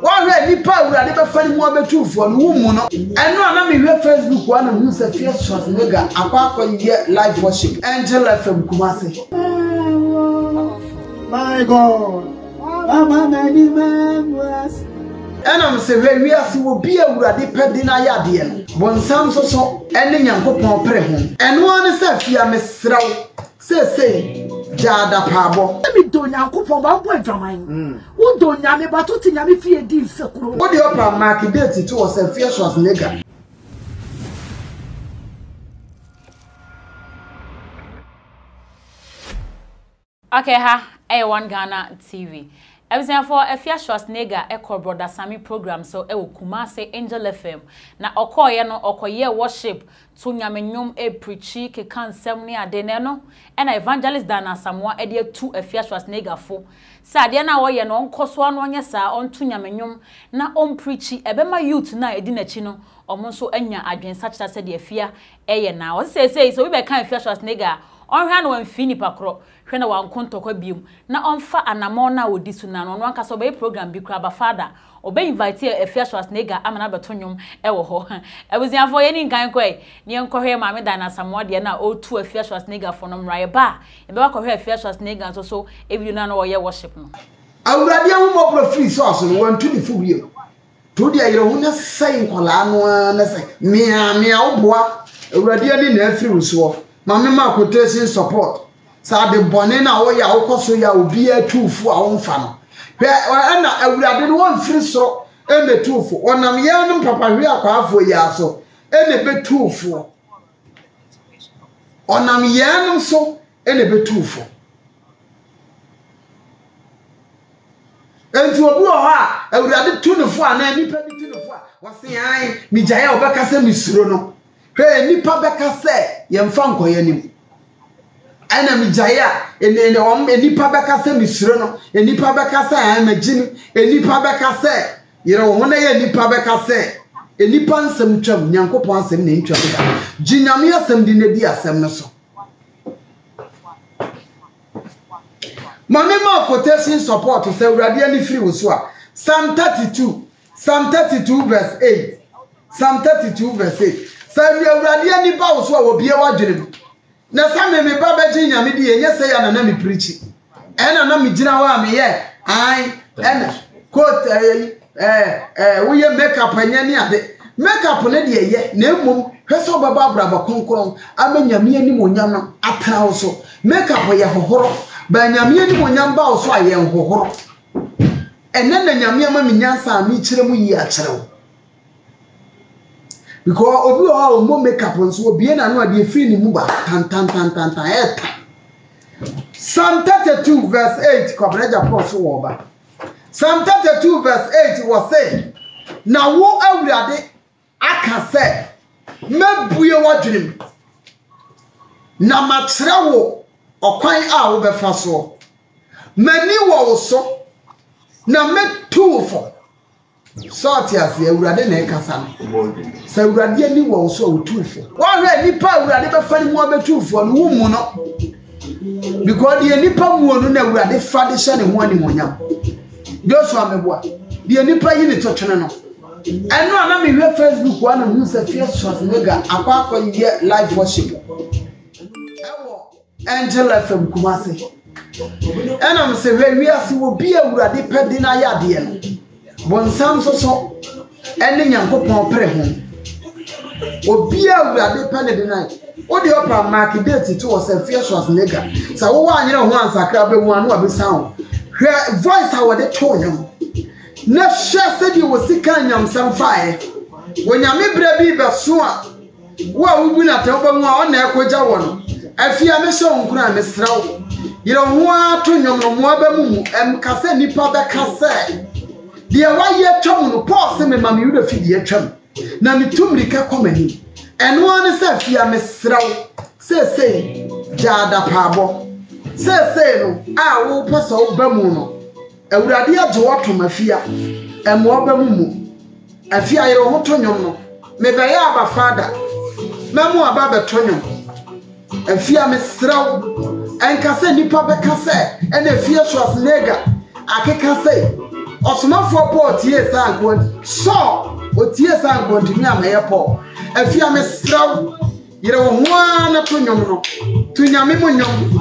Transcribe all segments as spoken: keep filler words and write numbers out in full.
One ready power, I never find more than two for woman. And now I'm in Facebook, one of who's a Afia Schwarzenegger, apart from your live watching. Angel F M Kumasi. My God, I'm many man was. And I'm saying, we are so be a ready pending a yardian. One sounds so ending and go on prayer home. And one is a fear, Miss Row, say. Jada Pabo. Let me do now for one point from mine. Who don't yammy but to Tinami fear deep circle? What the opera market dirty to us and fierce was nigger. Okay, ha, a One Ghana T V. Ebisenya for Afia Schwarzenegger ekor brother Sami program so ewo Kumase Angel F M na okoye no okoye worship to nyamenyom e preachi ke kansem ne ade ne no e na evangelist Dana Samoa e de tu Afia Schwarzenegger fo sa ade na wo ye no onkoso ano onye sa ontu nyamenyom na on preachi ebema youth na edi na chi no omonso anya adwensa kira se de afia e ye na wo se se so we be kan Afia Schwarzenegger on hwa no amfi ni pakro hwe na wankontokwa biom na onfa anamon na odi su na no no anka so be program bi kra ba father obe invite Afia Schwarzenegger amana betonwom e wo ho ebuzianfo ye ni nkan koi ni enkohwe maame Dana Samoa de na o tu Afia Schwarzenegger for no mrae ba e be wakohwe Afia Schwarzenegger so so e bi na no wo ye worship no awurade ahomọ profit so aso no wan tu ni fu wie to de ayere ho na sai nkola no na sai mia mia oboa awurade ani na afiri so Mamma quotation support. Sa de bonena o ya okoso ya obi atufu a wonfa no. Where na awurade no wonfiri so e betufu. Onam ya no papa hwe akwafo ya so e ne betufu. Onam ya no so e ne betufu. Entu obu o ha awurade tunufo ana nipa bi tunufo a wose an mi jaye obakase misuro no. Hey, nipa beka se yemfa nkoye nim. Ana mi jaya ene ne wom nipa beka se misuro no, nipa beka se an magini, nipa beka se yere wo na ye nipa beka se, nipa nsem twam nyankopon asem ne ntwa beka. Jinyame asem di ne di asem ne so. Mame ma quotation support se urade ani free wo so a. Psalm thirty-two, Psalm thirty-two verse eight. Psalm thirty-two verse eight. Sabi awurade ani ba wo so a wo bia wadwenem na sa me me ba ba ginyame di ye nyese ya na na me preachi ena na me gina wa me ye ai ena quote eh eh wo ye make up anya ni ade make up ne de ye na emum hweso baba braba konkoron amanyame ani monyam na atra wo so make up ye hohoro ba nyame ani monyam ba wo so a ye hohoro ena na nyame ama me nyansa me kire mu yi a kire wo. Because obi o mo make up on so obi na no ade free ni muba tan tan tan tan tan eta Psalm thirty-two verse eight coverage apostle wo ba Psalm thirty-two verse eight was say na wo awurade aka se mabue wadwenem na makyerɛ wo okwan a wo befa so mani wo so na metufo sort as the Urade Nekasan. So Radiani was so truthful. One ready power, I never find more truthful on woman because the Nipa woman who had the father's son and one in one. Just one boy. The Nipa in the Tottenham. And no, I'm in your Facebook one of who's a fierce shot nigger apart from your live worship. Angel F M Kumasi. And I'm saying, we are so be a Radi Pedina Yadian. Bon sam so so ene nyankopon pere ho obi awurade pele de nai o de opera market date to was Afia Schwarzenegger sa wo wa anyere ho ansakra be mu anu abesan hwe voice awode to nyam na hwe se di wo sika nyam sam fae wo nyame bra bi be so a wo a wubu na te wo mu a ona ekoja wo no afia me so nkura me srawo yire ho ato nyam no mu aba mu em kase nipa be kase. The why ye chum no pass me mammy you the feed ye chum. Na me tumrika come ni. And one say fia mesraw. Say say jada pabo. Say say no a wo pasa obamu no. Awurade agwo to mafia. Em wo bamu mu. Afia ye ho tonyom no. Me be ya aba father. Na mu aba betonyom. Afia mesraw. Enka say nipa beka say. En Afia Schwarzenegger. Akeka say Osuma for poor tears are going, so what tears are going to me on my poor. A few mistress, you don't want to know to Yamimunum.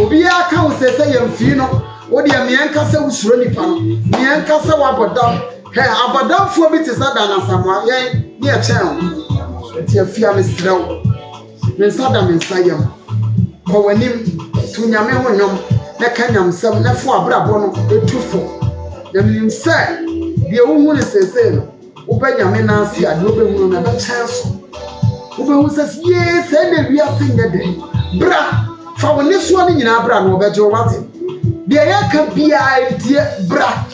Obia comes as a young funeral, or the Amiancasa was running from Miancasa Abadam. Hey, Abadam for me to Sadana somewhere, yea, near town. It's a few mistress. Sadam and Sayam. Or when him to Yamimunum, the Kanyam, some Nafua Brabon, the truthful. You say, the old woman says, Obey your men, and see, I do not have a chance. Who says, yes, and we are seeing the day. Bra, for this one in Abra, no better was it. The air can be a bra.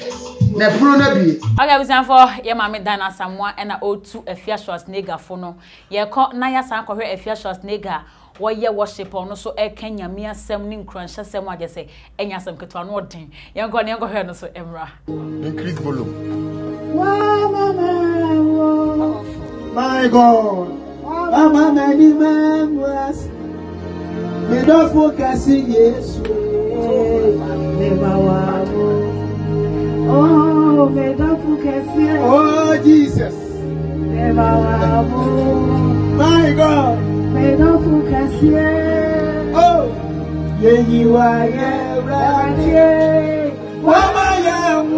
Okay, we stand for your mommy Dana Samoa and I owe to Afia Schwarzenegger for no. Your court Naya Sanko Afia Schwarzenegger. Why ye worship or no so a Kenya mere summoning cruncher, someone just say, and yes, I'm going to one thing. You're going to go here, no so Emra. Increase volume. My God, Mama, many men was. We don't focus in yes. Oh, me oh, Jesus. My God. Me oh, yeah, you are right. What I am,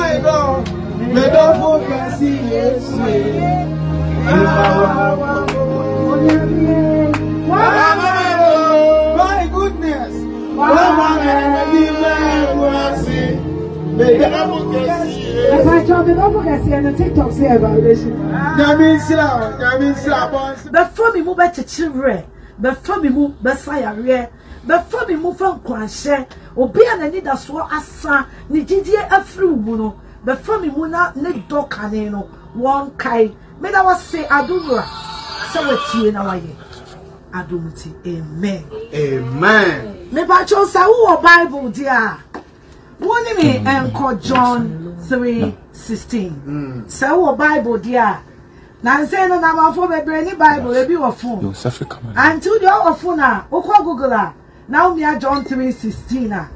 my God. Me oh, my goodness. If I talk the advocacy and the TikTok say evaluation, that means that means that. Before we move back to children, before we move back to career, before we move from Kwanshe, Obiara need us to asa ni jidiye afrubuno. Before we move na ne dokane no one kai. Me da was say adumwa, say weti na waye. Adumuti, amen. Amen. Me bacho sa uwo Bible dia. Woni me enko John three sixteen. Sa uwo Bible dia. Na nse no na mafo bebre ni Bible ebi wo phone. No safe come. Until you wo phone na, okwa Google na. Na me John three sixteen na.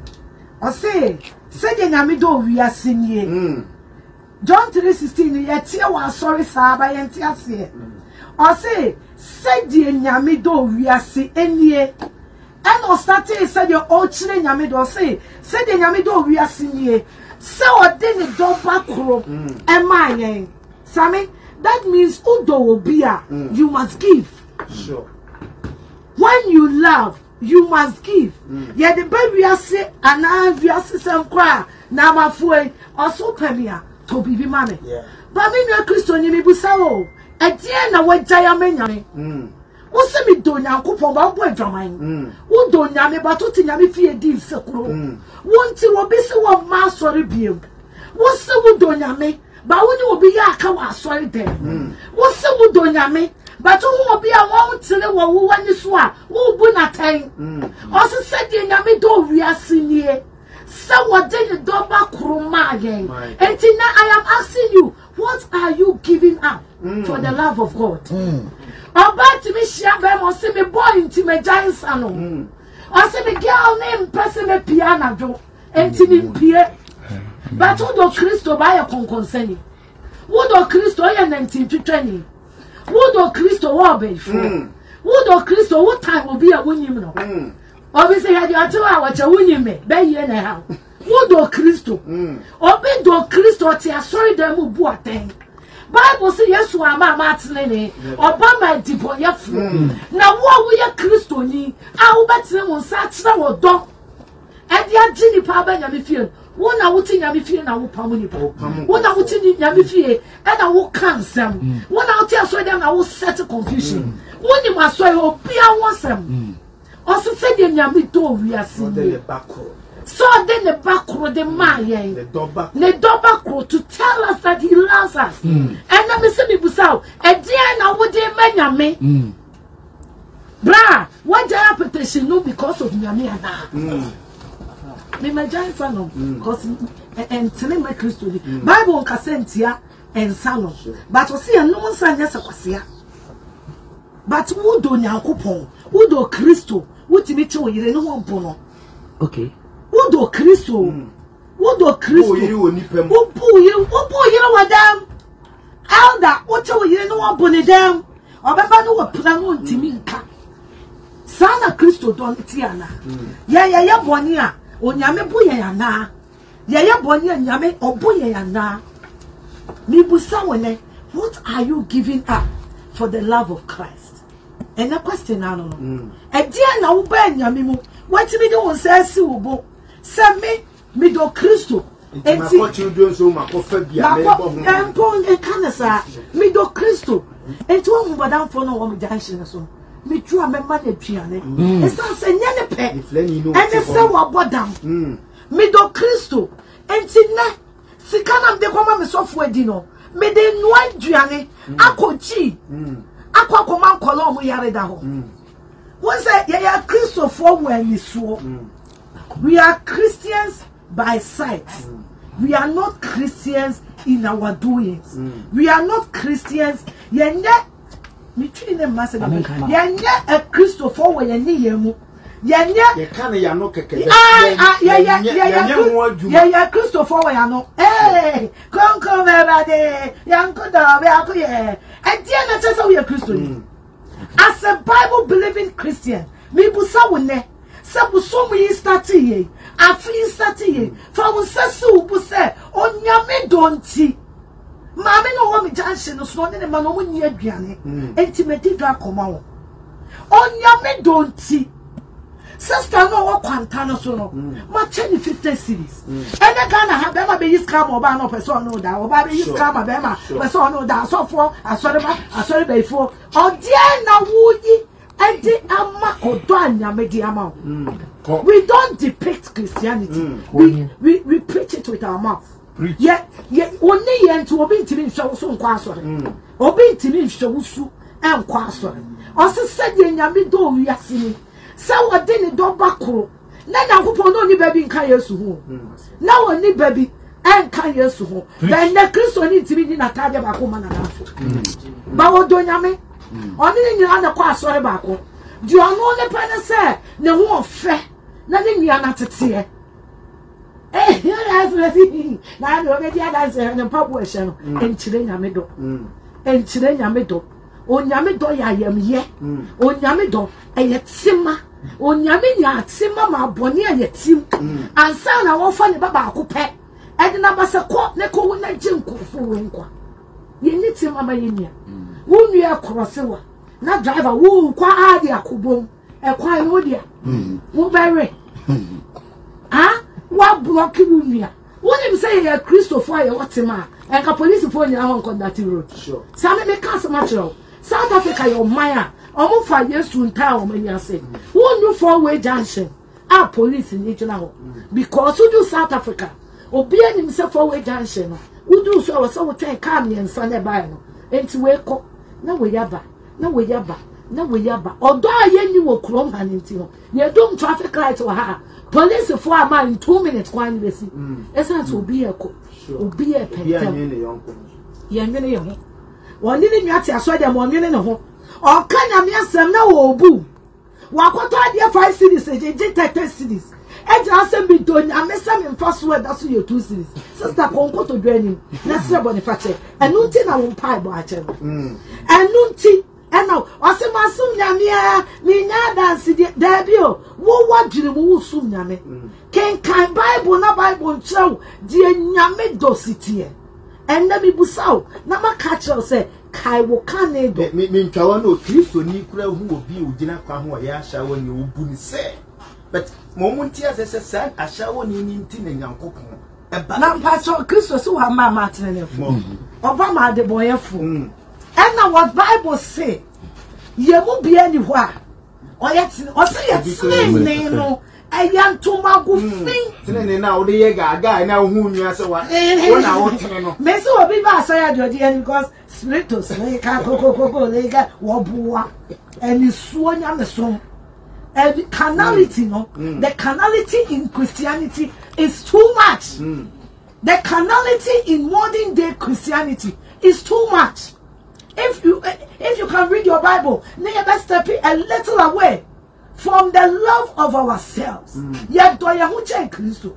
O say, say de nyame do wiase nie. John three sixteen ye tie wa sorry sa ba ye tie ase. O say said the Nyamido, we are see any and or starting said your old children Nyamido say, said the Nyamido, we are seeing so a den a dog back room and my Sammy, that means Udo will be a you must give. Sure. When you love, you must give. Mm. Yet the baby I say and I have some cry now my foe or so premier to be mammy. Yeah. But me no Christian you may be so. Etienne wa jayame nyame mm wo se mi do nyankopon ba bo adwaman mm wo do nyame ba to ti nyame fie di sekuro mm wo nti wo bi se wo ma asori biem wo se wo do nyame ba wo ni obi ya aka wa asori dem mm wo se wo do nyame ba to wo obi a wo ntele wo wo wani so a wo bu na tan mm o se se di nyame do wiase nie se wo de ni do ba kuruma again enti na I am asking you what are you giving up mm. for the love of God? About to me, share them or see me boy into my giant salon. I see me girl named Person a piano do and Timmy Pierre. But who do Christo buy a concerning? Who do Christo and empty to training? Who do Christo obey for? Who do Christo what time will be a winning? Obviously, had you two hours a winning me, by you anyhow. Who do Christo? Obey do Christo, sorry, them who bought them. Bible says yes, we are Martinelli. Obama depot yes. Now what we are Christoni? I will bet them on Saturday or don't. And the agony power in your field. One I will think your field. I will pamuni pamuni. One I will think your field. And I will cancel. One I will tell so them I will settle confusion. One you must say oh be a wasem. Also say them your door we are seeing. So then the back road, the man, the double road to tell us that he loves us. Mm. And I'm saying, Busau, and then I would demand me. Bra, what the application no because of Yami and I. Me, my giant son, because and tell my Christian Bible Cassentia and Salon. But I see a no one sign as a Cassia. But who do Nyankopon, who do Christo, who to meet you, you don't want Bono. Okay. Who do Christo? Who do Christo? Who do Who pull you? Who pull you? Madam. Elder, what are you? No one bonnet them. Or Baba no one prango timinka. Sana Christo don tiana. Ya ya ya bonia. Onyame boya ya na. Ya ya bonia nyame oboya ya na. Nibusa wene. What are you giving up for the love of Christ? And the question, I don't know. A dear now, Ben Yamimu, what do you do? Says Subo, send me, me do Christo. And what you do, so my offer, and Pong and Canasa, me do Christo. And two of Madame Fono on the dancing so. Me draw my money, Piane. It's not saying any pet, and the Sawa Bodam. Me do Christo. And Sidna, Sikanam de Common Software Dino. Me de noa duane akochi akwa koma nkolo mu yare da ho won say ye ya Christopher we ni so we are Christians by sight mm. We are not Christians in our doings mm. We are not Christians ye nya me twin dem message ye nya a Christopher we ye ni yemu ye nya ye kan ya no kekebe ah ya ya ya ya ya Christopher we ya no eh kon kon everybody yanko da we akuye and dear na chesa we Christian as a Bible believing Christian me busa wonne se buso mu yi start ye afi start ye fa won se su busa onyame donti mama no wo mi janse no so ne ma no mu ni aduane enti me di do akoma wo onyame donti. Sister, no work on so no. My change fifty series. And the Ghana have bema be use camera, but no person know that. Oba be use camera, bema person know that. So for, I saw them, I saw them before. Oh dear, na wuyi. And the amma kodoanya me di amma. We don't depict Christianity. Mm. We we we preach it with our mouth. Preach. Yeah, yeah. Only into obi timi nsho usu nkwaso. Obi timi nsho usu nkwaso. Osi said yenyami do uyasini. Sawa dini do bakro. Nena kupo no ni baby nka Yesu ho. Na woni baby enka Yesu ho. Ben na Kristo ni timi ni nataje bakoma na nafo. Ba wodonyame. Oni ni nyira na kwa asore bako. Di ono ne pa ne se ne ho ofe. Na ne nua na teteye. Eh, you guys were see. Na do be dia dance na papo e hye no. Enchire nyame do. Enchire nyame do. Onyame do ya yamye. Onyame do eyetima. Onyame ni atima ma boni ayetim. Ansa na won fa ne baba akopɛ. Ede na basa kɔ ne kɔ na gye nkurufo wo nkwa. Ye ni tima ma ye nia. Wo nua krɔse wa. Na driver wo nkwa ade akobom. Ɛkwan no dia. Wo bɛre. Ah, wa block wo nua. Wo nim say ya Christopher aye wotima. Enka police fo nyina ho nkɔ that road. Sure. Sa me make us natural. South Africa your maya. Omo fa Yesu nta o manya say. Who no four way junction. Ah police in Italy because who do South Africa. Obi anim say four way junction. Who do so so we take car me nsa na ba no. Enti we kɔ na we yaba. Na we yaba. Na we yaba. Odo aye ni wo krom ha nti ho. Ye do traffic light wa ha. Police for a man in two minutes kwani besi. Esa to obi e kɔ. Obi e pɛntɛ. Ye nne ye ho. Oni ni nyati aso dem oni ne ho okanya me asem na wo obu wakoto ade five series eje thirty series eje asem bi do amesem in first word aso your two series sister konkoto dwani na sebo ne fache enu nti na won pai bo ache mm enu nti eno asem asum nyame a me nya dance da bi o wo wadwiri mu sum nyame ken kan Bible na Bible nchew die nyame dositie. And let me bust out. Now my catcher say, "Kai wo kanedo." Me me nchawa no Kristo ni kura hu obi ojina kwa hu ya ashawo ni obuni se. But momunti as se san ashawo ni ni nti na Nyankopon. Eba. Na pastor Kristo so wa mama atenefo. Oba ma de boyefo. And now what Bible say? Ye mu bia ni ho a. Oyet o say yet slay no. I am too much good now the guy now whom you are so what? Messi will be by your because spirit to say, Coco, Lega, Wabua, and you swan on the song. And the carnality, no, the carnality in Christianity is too much. The carnality in modern day Christianity is too much. If you if you can read your Bible, never step a little away. from the love of ourselves. Yet do ya hu chen Christo.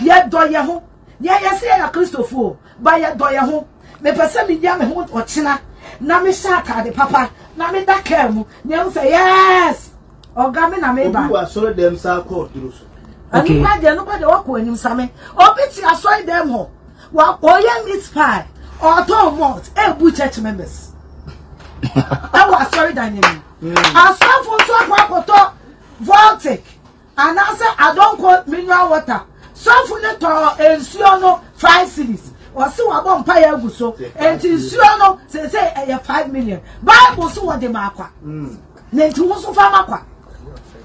Yet do ya hu. Yet ya say ya Christo fo. Ba yet do ya hu. Me person me ya me hu ochina. Na me shaka de papa. Na me da kemu. Ne say yes. Oga me na me ba. Who asore them sa call Christo. Okay. Nobody nobody walk when you same. Obiti asore them ho. Wa oyem it pie. Or don't want every church members. I was sorry, Daniel. I saw for so far, Voltic, and I said, I don't want mineral water. So for the tower and Suono five cities, or so I won't pay a busso, and Suono say five million. Bible so what the marqua. Nentuso Famaqua.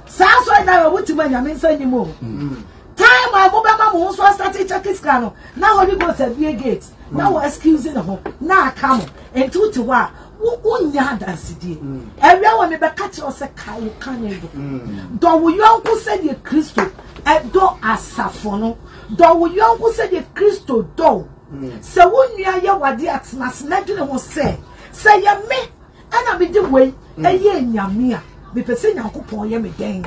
Sasso and I would when I mean, send you more. Time I go back, was starting Chakiscano. Now, Holy Ghost at the gate. Now, excusing the home. Now, come and two to one. Who dance it? Everyone may catch yourself. You can't do you uncle said the Christo and do as Safono. Do you uncle said the Christo do? So when you are your wadiats, must nothing was say. Say, ya me, and I be the way, a year yamia, be person uncle Poyam again.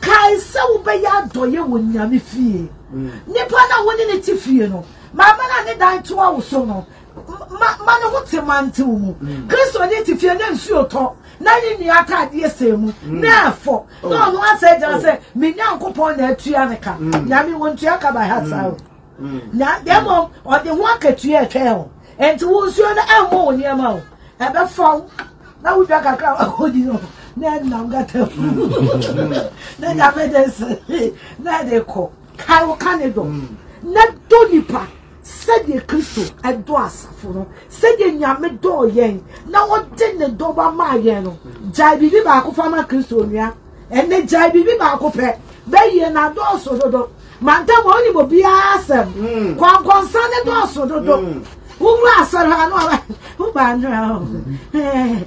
Kai so be ya do you when yammy fee. Nipana winning it if you know. My man and I two hours so no. Man, what's a man to Christo? If your name's your talk, none in the attack, yes, same. Therefore, no one said, I said, me now go upon the Trianica. Yami won't Triaca by herself. Now, them or the walk at your tail, and to who's your elbow in your mouth. And that fall, now we back a crowd, you know. Then I'm got them. Then I made this. Now they call Kyle Canado. Not Donipa. Said the Christo and do us for said the Yamid door yang. Now what did the Doba my yellow? Jibby Baco from my Christonia and then Jibby Baco pet. Bay and I do so. Madame only will be awesome. Quam concerned also. Who was her? Who banned her?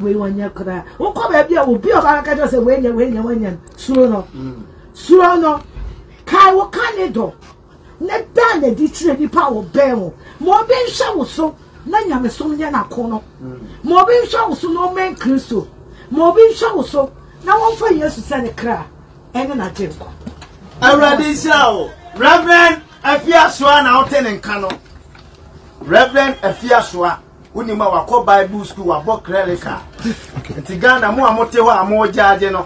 We want your cry. Who come up here will be of our catchers and win your win your win. Surono. Surono. Kaiwa Canedo. Let down the ditch power bell. Morbin shall so, Nanya Messoniana corner. Morbin shall so no man Christo. Morbin shall so, now one for years to send a cry. And then I take. Already so, Reverend Afia Schwarzenegger out in Cano. Reverend Afia Schwarzenegger, Unima Wako Bible School, a book relica. Tigana Moamotewa, a more judge, you know.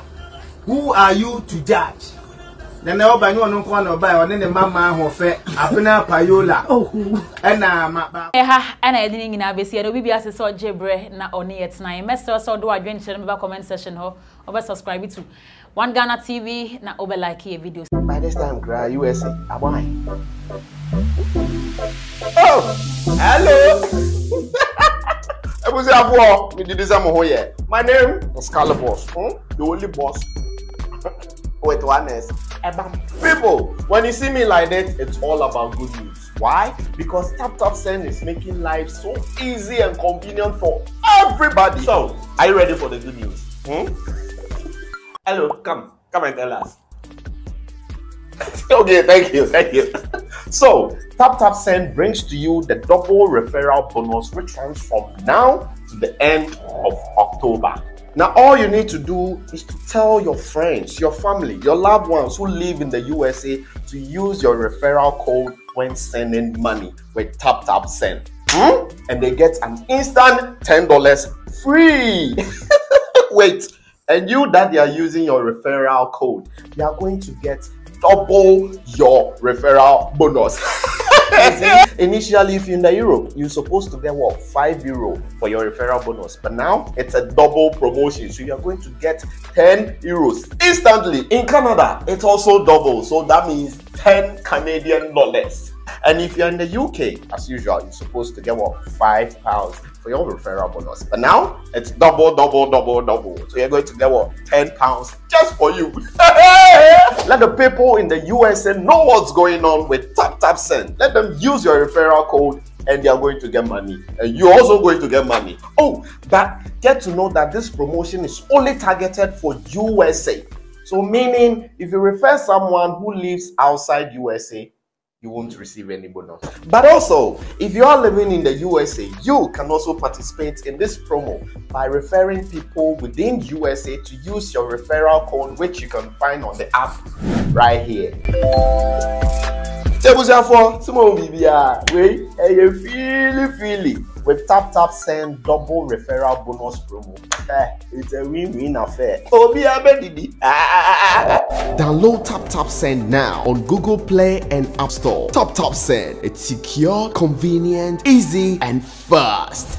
Who are you to judge? Then I hope I know no corner by or then a mamma who fed Abena Payola. Oh, and I didn't in Abyss yet. We be as a sort Jebre now or near nine. Messer so do I drink in the comment session or over subscribe to One Ghana T V now over like here videos. By this time, cry U S A. Why? Oh, hello. I was a war. We did this. I'm here. My name is Carlo Boss, hmm? The only boss. With oneness. People, when you see me like that, it's all about good news. Why? Because TapTapSend is making life so easy and convenient for everybody. So, are you ready for the good news? Hmm? Hello, come. Come and tell us. Okay, thank you, thank you. So, TapTapSend brings to you the double referral bonus which runs from now to the end of October. Now, all you need to do is to tell your friends, your family, your loved ones who live in the U S A to use your referral code when sending money with TapTapSend. Hmm? And they get an instant ten dollars free. Wait, and you that they are using your referral code, you are going to get double your referral bonus. Initially, if you're in the Europe, you're supposed to get what, five euro for your referral bonus, but now it's a double promotion, so you're going to get ten euros instantly. In Canada, it's also double, so that means ten Canadian dollars. And if you're in the U K, as usual, you're supposed to get what, five pounds for your referral bonus, but now it's double, double, double, double, so you're going to get what, ten pounds just for you. Let the people in the U S A know what's going on with TapTapSend. Let them use your referral code and they are going to get money. And you're also going to get money. Oh, but get to know that this promotion is only targeted for U S A. So meaning, if you refer someone who lives outside U S A, you won't receive any bonus. But also, if you are living in the U S A, you can also participate in this promo by referring people within U S A to use your referral code, which you can find on the app right here. With TapTapSend double referral bonus promo. It's a win-win affair. Download TapTapSend now on Google Play and App Store. TapTapSend. It's secure, convenient, easy, and fast.